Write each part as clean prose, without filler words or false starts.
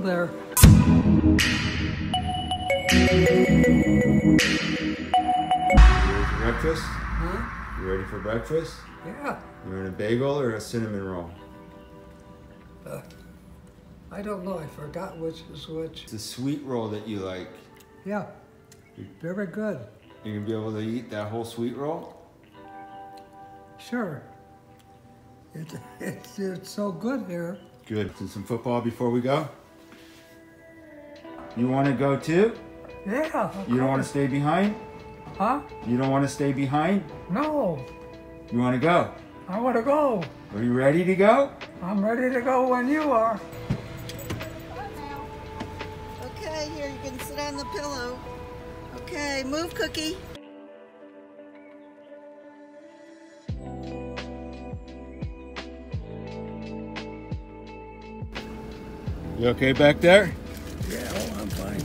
Hello there. Breakfast? Huh? You ready for breakfast? Yeah. You want a bagel or a cinnamon roll? I don't know. I forgot which is which. It's a sweet roll that you like. Yeah. Very good. You're going to be able to eat that whole sweet roll? Sure. It's so good here. Good. And some football before we go? You want to go too? Yeah. Okay. You don't want to stay behind? Huh? You don't want to stay behind? No. You want to go? I want to go. Are you ready to go? I'm ready to go when you are. Okay, here, you can sit on the pillow. Okay, move, Cookie. You okay back there? Yeah, I'm fine.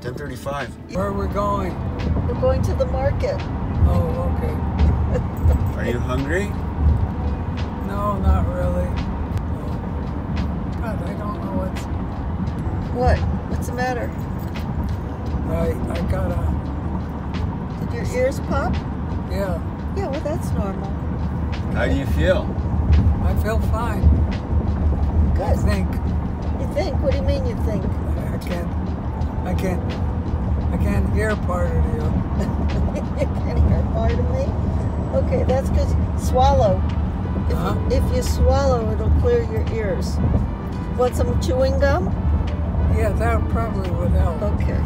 10:35. Where are we going? We're going to the market. Oh, okay. Are you hungry? No, not really. No. God, I don't know what's... What? What's the matter? I got a... Did your ears pop? Yeah. Yeah, well, that's normal. How do you feel? I feel fine. Good. I think. You think? What do you mean you think? I can't hear part of you. You can't hear part of me? Okay, that's because swallow. If you swallow, it'll clear your ears. Want some chewing gum? Yeah, that probably would help. Okay.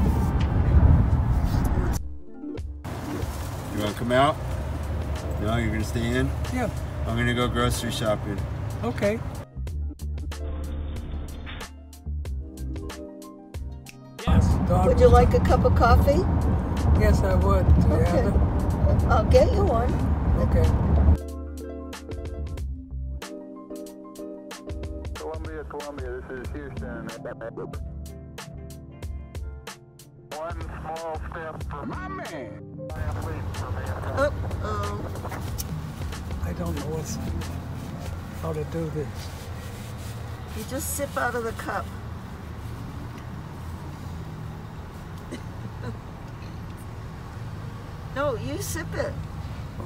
You want to come out? No, you're going to stay in? Yeah. I'm going to go grocery shopping. Okay. Would you like a cup of coffee? Yes, I would. Okay. I'll get you one. Okay. Columbia, Columbia, this is Houston. One small step for my man. I don't know how to do this. You just sip out of the cup. No, you sip it.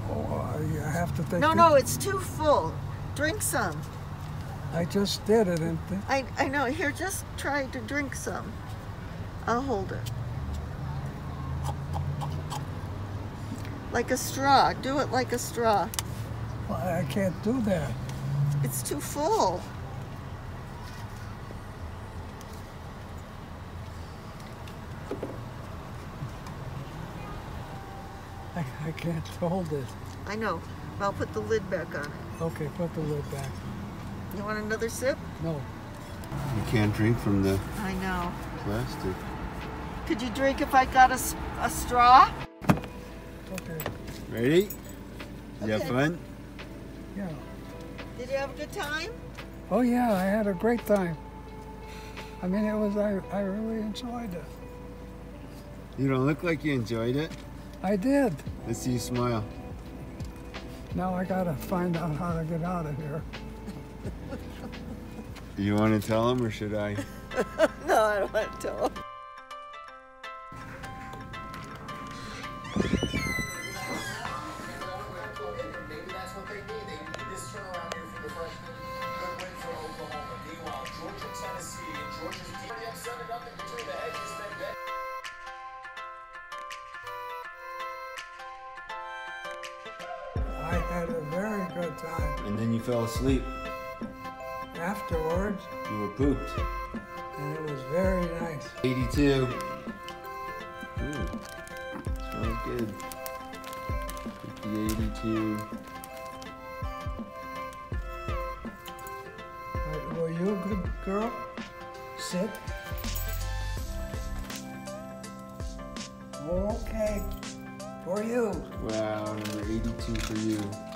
Oh, you have to think. No, no, it's too full. Drink some. I just did it. And I know. Here, just try to drink some. I'll hold it. Like a straw. Do it like a straw. Well, I can't do that. It's too full. I can't hold it. I know. I'll put the lid back on it. Okay, put the lid back. You want another sip? No. You can't drink from the... I know. Plastic. Could you drink if I got a straw? Okay. Ready? You have fun? Yeah. Did you have a good time? Oh yeah, I had a great time. I mean, it was, I really enjoyed it. You don't look like you enjoyed it. I did. Let's see you smile. Now I gotta find out how to get out of here. Do you want to tell him or should I? No, I don't want to tell him. I had a very good time. And then you fell asleep. Afterwards, you were pooped. And it was very nice. 82. Ooh, smells good. 82. Were you a good girl? Sit. Okay. For you. Wow, number 82 for you.